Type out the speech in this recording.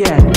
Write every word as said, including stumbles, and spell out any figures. No.